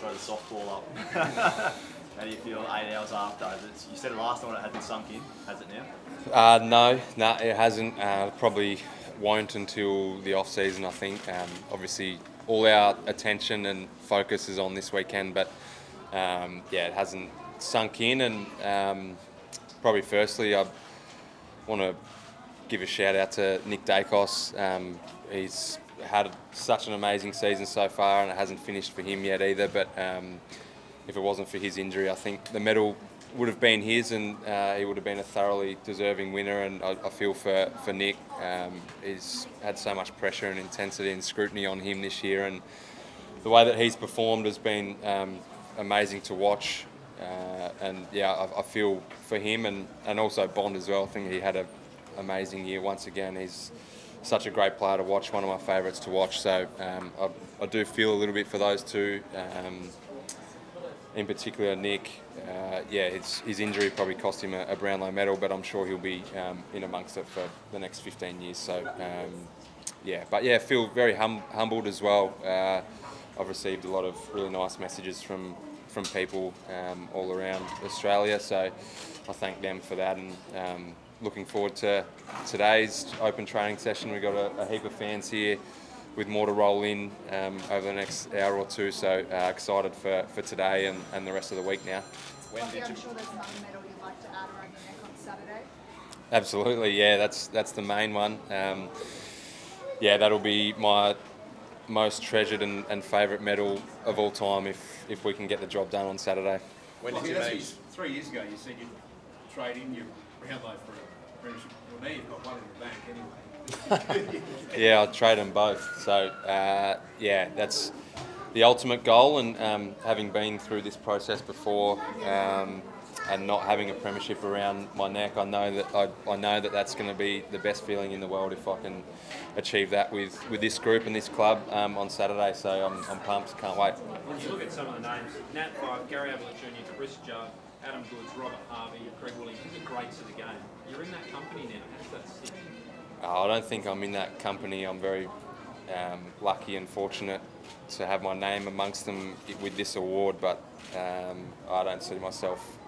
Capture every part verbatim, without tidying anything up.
throw the softball up. How do you feel eight hours after? It's, you said last night it hasn't sunk in, has it now? Uh, no, no, it hasn't. Uh, probably won't until the off season, I think. Um, obviously, all our attention and focus is on this weekend, but um, yeah, it hasn't sunk in. And um, probably firstly, I want to give a shout out to Nick Dacos. Um, he's had such an amazing season so far, and it hasn't finished for him yet either. But um, if it wasn't for his injury, I think the medal would have been his, and uh, he would have been a thoroughly deserving winner. And I, I feel for, for Nick. Um, he's had so much pressure and intensity and scrutiny on him this year, and the way that he's performed has been um, amazing to watch. Uh, and yeah, I, I feel for him, and, and also Bond as well. I think he had an amazing year once again. He's such a great player to watch, one of my favourites to watch. So um, I, I do feel a little bit for those two. Um, in particular, Nick. Uh, yeah, his, his injury probably cost him a, a Brownlow medal, but I'm sure he'll be um, in amongst it for the next fifteen years. So um, yeah, but yeah, feel very hum humbled as well. Uh, I've received a lot of really nice messages from from people um, all around Australia, so I thank them for that. And um, looking forward to today's open training session. We've got a, a heap of fans here with more to roll in um, over the next hour or two, so uh, excited for, for today and, and the rest of the week now. When did you... I'm sure there's another medal you'd like to add around your neck on Saturday. Absolutely, yeah, that's, that's the main one. Um, yeah, that'll be my most treasured and, and favourite medal of all time if, if we can get the job done on Saturday. When did well, you that's make... Three years ago you said you'd trade in your Brownlow for a... Well, now you've got one in the bank anyway. Yeah, I'll trade them both. So, uh, yeah, that's the ultimate goal. And um, having been through this process before um, and not having a premiership around my neck, I know that I, I know that that's going to be the best feeling in the world if I can achieve that with, with this group and this club um, on Saturday. So I'm, I'm pumped. Can't wait. When you look at some of the names, Nat five, Gary Ablett Junior, Chris Joe, Adam Goodes, Robert Harvey, Craig Williams, the greats of the game. You're in that company now. How does that sit? Oh, I don't think I'm in that company. I'm very um, lucky and fortunate to have my name amongst them with this award, but um, I don't see myself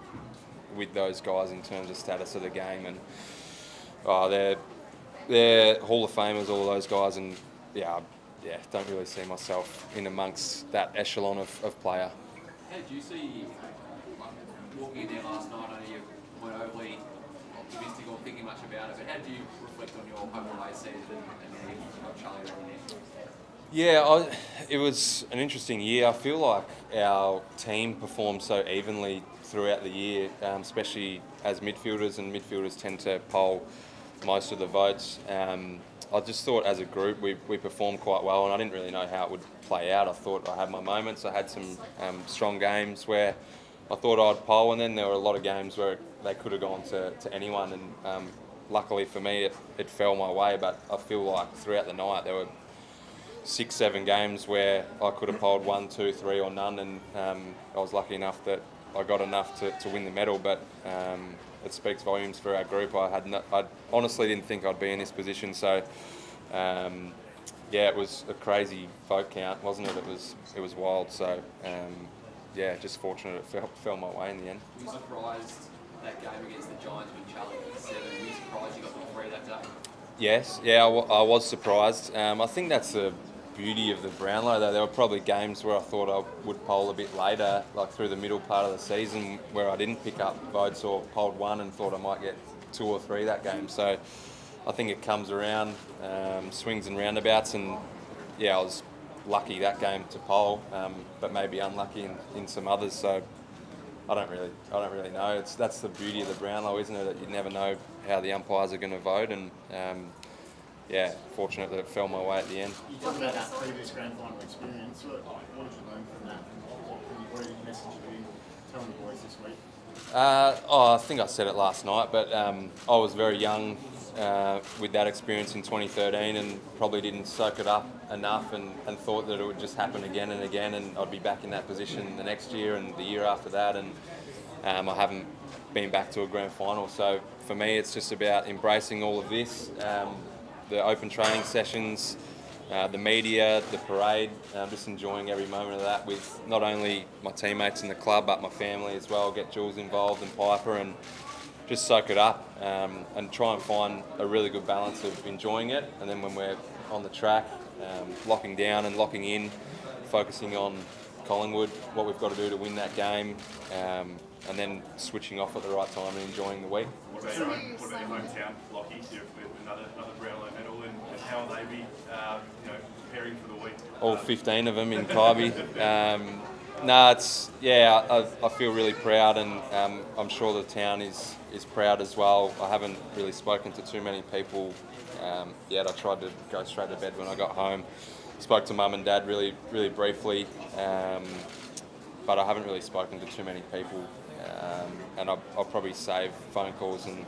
with those guys in terms of status of the game. And oh, they're, they're Hall of Famers, all those guys, and yeah, yeah, don't really see myself in amongst that echelon of, of player. How did you see... walking in there last night, I know you weren't overly optimistic or thinking much about it, but how do you reflect on your home away season and then you've got Charlie around there? Yeah, I, it was an interesting year. I feel like our team performed so evenly throughout the year, um, especially as midfielders, and midfielders tend to poll most of the votes. Um, I just thought as a group we, we performed quite well, and I didn't really know how it would play out. I thought I had my moments. I had some um, strong games where I thought I'd poll, and then there were a lot of games where they could have gone to, to anyone, and um, luckily for me it, it fell my way. But I feel like throughout the night there were six, seven games where I could have polled one, two, three or none, and um, I was lucky enough that I got enough to, to win the medal. But um, it speaks volumes for our group. I had no, I honestly didn't think I'd be in this position, so um, yeah, it was a crazy vote count, wasn't it? It was, it was wild, so... Um, yeah, just fortunate it fell, fell my way in the end. Were you surprised that game against the Giants when Charlie got seven? Were you surprised you got all three that day? Yes, yeah, I, w I was surprised. Um, I think that's the beauty of the Brownlow, though. There were probably games where I thought I would poll a bit later, like through the middle part of the season, where I didn't pick up votes or polled one and thought I might get two or three that game. So I think it comes around, um, swings and roundabouts, and yeah, I was lucky that game to poll, um, but maybe unlucky in, in some others. So I don't really, I don't really know. It's that's the beauty of the Brownlow, isn't it? That you never know how the umpires are going to vote, and um, yeah, fortunate that it fell my way at the end. You talked about that previous grand final experience. What, what did you learn from that? What did your message be telling the boys this week? Uh, oh, I think I said it last night, but um, I was very young Uh, with that experience in twenty thirteen, and probably didn't soak it up enough, and, and thought that it would just happen again and again, and I'd be back in that position the next year and the year after that, and um, I haven't been back to a grand final. So for me it's just about embracing all of this, um, the open training sessions, uh, the media, the parade. I'm just enjoying every moment of that with not only my teammates in the club, but my family as well. Get Jules involved and Piper and just soak it up um, and try and find a really good balance of enjoying it. And then when we're on the track, um, locking down and locking in, focusing on Collingwood, what we've got to do to win that game, um, and then switching off at the right time and enjoying the week. What about your, own, what about your hometown, Lockies, with another, another Brownlow medal, and, and how will they be um, you know, preparing for the week? All fifteen of them in Kirby. Um, no, it's, yeah, I, I feel really proud, and um, I'm sure the town is, is proud as well. I haven't really spoken to too many people um, yet. I tried to go straight to bed when I got home. Spoke to mum and dad really, really briefly, um, but I haven't really spoken to too many people, um, and I'll, I'll probably save phone calls and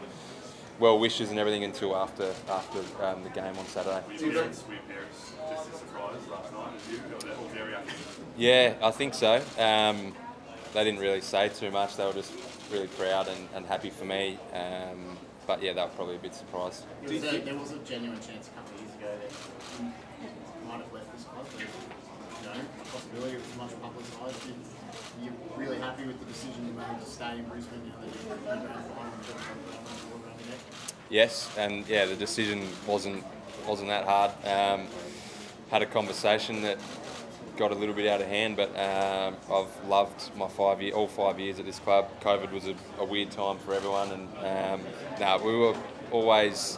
well wishes and everything until after after um, the game on Saturday. Were your parents, were your parents just as surprised last night as you? Or that, or their reaction? Yeah, I think so. Um, they didn't really say too much. They were just really proud and, and happy for me. Um, but yeah, they were probably a bit surprised. Was there, there was a genuine chance a couple of years ago that might have left this club, but, you know, the possibility of much publicised. You're really happy with the decision you made to stay in Brisbane, you know, that you're going to find the neck? Yes, and yeah, the decision wasn't wasn't that hard. Um, had a conversation that got a little bit out of hand, but um, I've loved my five year, all five years at this club. COVID was a, a weird time for everyone, and um, no, nah, we were always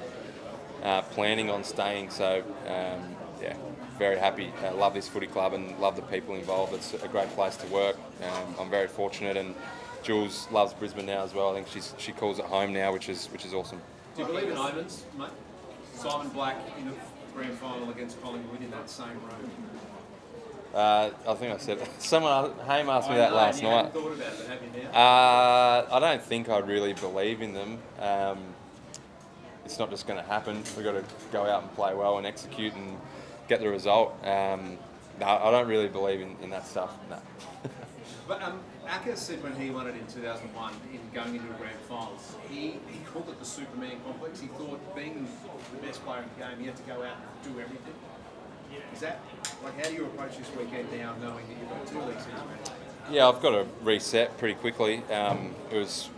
uh, planning on staying. So um, yeah. Very happy. I love this footy club and love the people involved. It's a great place to work. Um, I'm very fortunate, and Jules loves Brisbane now as well. I think she's she calls it home now, which is which is awesome. Do you believe in omens, mate? Simon Black in the grand final against Collingwood in that same room. Uh, I think I said someone Haim asked me that last night. I haven't thought about it, have you now? Uh, I don't think I really believe in them. Um, it's not just going to happen. We've got to go out and play well and execute and get the result. Um, no, I don't really believe in, in that stuff, no. But um, Akka said when he won it in two thousand one, in going into the grand finals, he, he called it the Superman complex. He thought being the best player in the game, you had to go out and do everything. Is that, like, how do you approach this weekend now, knowing that you've got two leagues in? Yeah, I've got to reset pretty quickly. Um, it was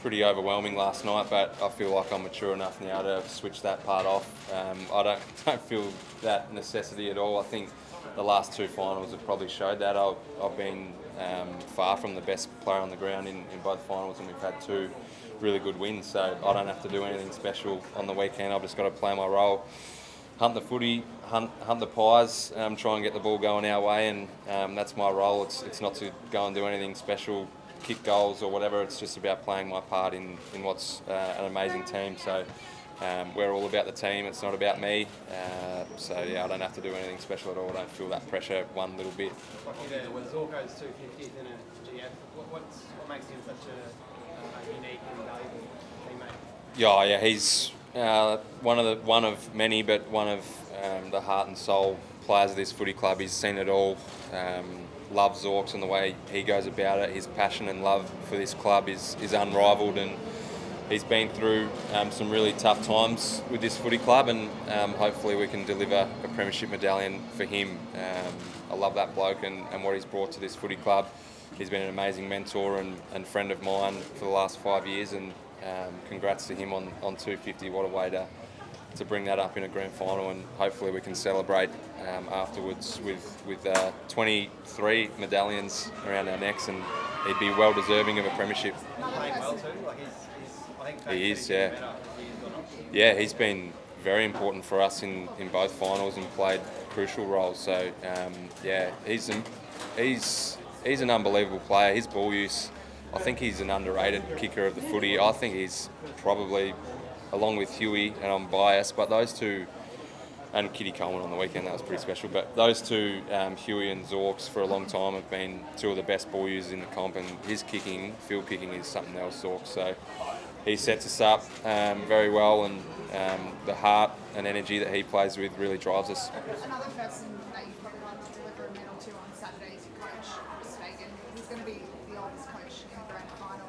pretty overwhelming last night, but I feel like I'm mature enough now to switch that part off. Um, I don't don't feel that necessity at all. I think the last two finals have probably showed that. I've, I've been um, far from the best player on the ground in, in both finals, and we've had two really good wins, so I don't have to do anything special on the weekend. I've just got to play my role, hunt the footy, hunt, hunt the pies, um, try and get the ball going our way, and um, that's my role. It's, it's not to go and do anything special, kick goals or whatever. It's just about playing my part in, in what's uh, an amazing team. So um, we're all about the team, it's not about me. Uh, so yeah, I don't have to do anything special at all. I don't feel that pressure one little bit. When Zorko's two fiftieth in a G F, what makes him such a, a unique and valuable teammate? Yeah, yeah, he's uh, one of the one of many, but one of um, the heart and soul players of this footy club. He's seen it all. Um, Loves Zorks and the way he goes about it. His passion and love for this club is, is unrivaled, and he's been through um, some really tough times with this footy club, and um, hopefully we can deliver a premiership medallion for him. Um, I love that bloke and, and what he's brought to this footy club. He's been an amazing mentor and, and friend of mine for the last five years, and um, congrats to him on, on two fifty. What a way to, to bring that up in a grand final, and hopefully we can celebrate um, afterwards with with uh, twenty-three medallions around our necks, and he'd be well deserving of a premiership. He's playing well too. Like he's, he's, I think he is, yeah. Better, he's yeah, he's been very important for us in, in both finals and played crucial roles. So um, yeah, he's an, he's he's an unbelievable player. His ball use, I think he's an underrated kicker of the footy. I think he's probably, along with Huey, and I'm biased, but those two, and Kitty Coleman on the weekend, that was pretty special, but those two, um, Huey and Zorks, for a long time have been two of the best ball users in the comp, and his kicking, field kicking, is something else, Zorks, so he sets us up um, very well, and um, the heart and energy that he plays with really drives us. Another person that you probably like to deliver a medal to on Saturday is your coach, Chris Fagg. He's going to be the oldest coach in the grand final.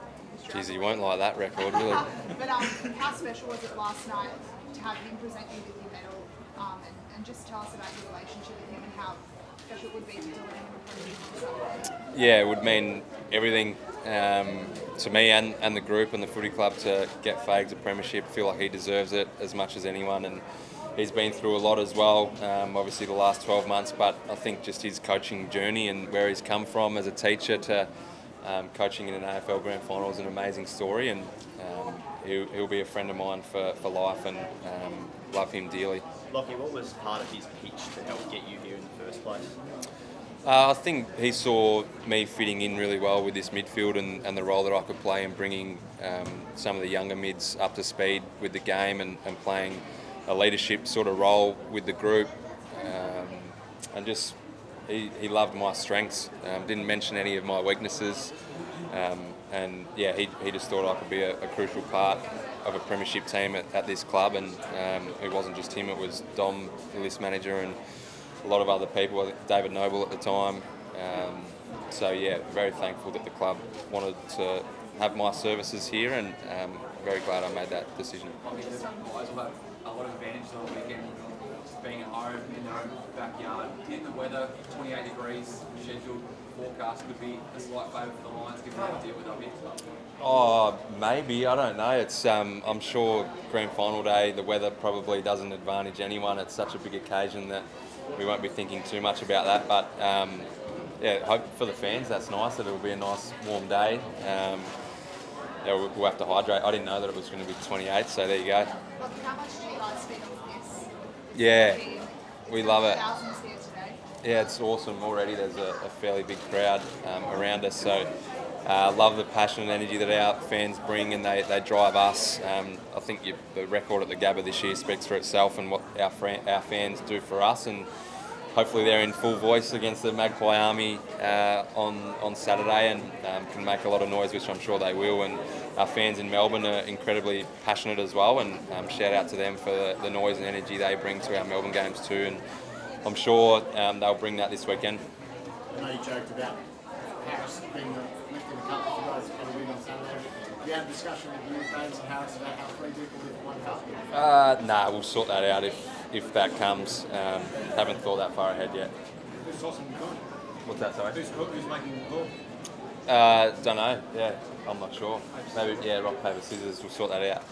Geez, he won't like that record, will he? But um, how special was it last night to have him present you with your medal um, and, and and just tell us about your relationship with him and how special it would be to do it. Yeah, it would mean everything um, to me and, and the group and the footy club to get Faggs a premiership. Feel like he deserves it as much as anyone, and he's been through a lot as well, um, obviously the last twelve months, but I think just his coaching journey and where he's come from as a teacher to um, coaching in an A F L Grand Final is an amazing story, and um, he'll, he'll be a friend of mine for, for life, and um, love him dearly. Lockie, what was part of his pitch to help get you here in the first place? Uh, I think he saw me fitting in really well with this midfield and, and the role that I could play in bringing um, some of the younger mids up to speed with the game and, and playing a leadership sort of role with the group, um, and just he, he loved my strengths, um, didn't mention any of my weaknesses, um, and yeah, he, he just thought I could be a, a crucial part of a premiership team at, at this club, and um, it wasn't just him, it was Dom, the list manager, and a lot of other people, David Noble at the time, um, so yeah, very thankful that the club wanted to have my services here, and um, very glad I made that decision. A lot of advantages all weekend, being at home, in their own backyard, in the weather, twenty-eight degrees, scheduled forecast could be a slight favour for the Lions, given how to deal with our mix. Oh, maybe, I don't know. It's um, I'm sure Grand Final Day, the weather probably doesn't advantage anyone. It's such a big occasion that we won't be thinking too much about that, but um, yeah, hope for the fans, that's nice, that it'll be a nice warm day. Um, Yeah, we'll have to hydrate. I didn't know that it was going to be twenty-eight, so there you go. How much do you guys spend on this? Yeah, we love it. Thousands here today. Yeah, it's awesome. Already there's a, a fairly big crowd um, around us, so I uh, love the passion and energy that our fans bring, and they, they drive us. Um, I think you, the record at the Gabba this year speaks for itself, and what our, our fans do for us, and hopefully they're in full voice against the Magpie Army uh, on, on Saturday, and um, can make a lot of noise, which I'm sure they will. And our fans in Melbourne are incredibly passionate as well, and um, shout out to them for the, the noise and energy they bring to our Melbourne games too. And I'm sure um, they'll bring that this weekend. I know you joked about Paris being the lift in the cup for those for the win on Saturday. You had a discussion with you fans and Harris about how three people lift one cup? Uh, nah, we'll sort that out if, if that comes. Um, haven't thought that far ahead yet. Who's tossing the cook? What's that, sorry? Who's, who's making the call? Uh, don't know, yeah, I'm not sure. Maybe, yeah, rock, paper, scissors, we'll sort that out.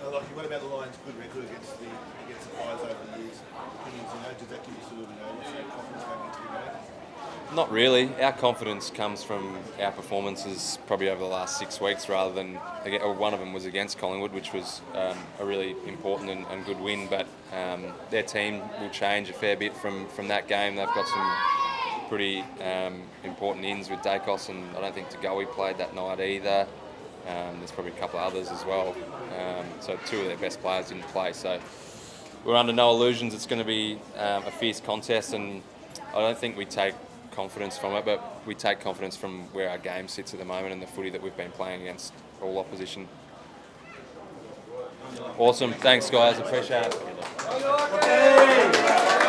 So, Lockie, what about the Lions' good record against the against the Pies over the years? Opinions, you know, does that give you sort of an overall confidence going into the game? Not really. Our confidence comes from our performances probably over the last six weeks rather than, or one of them was against Collingwood, which was um, a really important and, and good win, but um, their team will change a fair bit from, from that game. They've got some pretty um, important ins with Dacos, and I don't think Togui played that night either. Um, there's probably a couple of others as well. Um, so two of their best players didn't play. So we're under no illusions. It's going to be um, a fierce contest, and I don't think we take confidence from it, but we take confidence from where our game sits at the moment and the footy that we've been playing against all opposition. Awesome, thanks guys, appreciate it.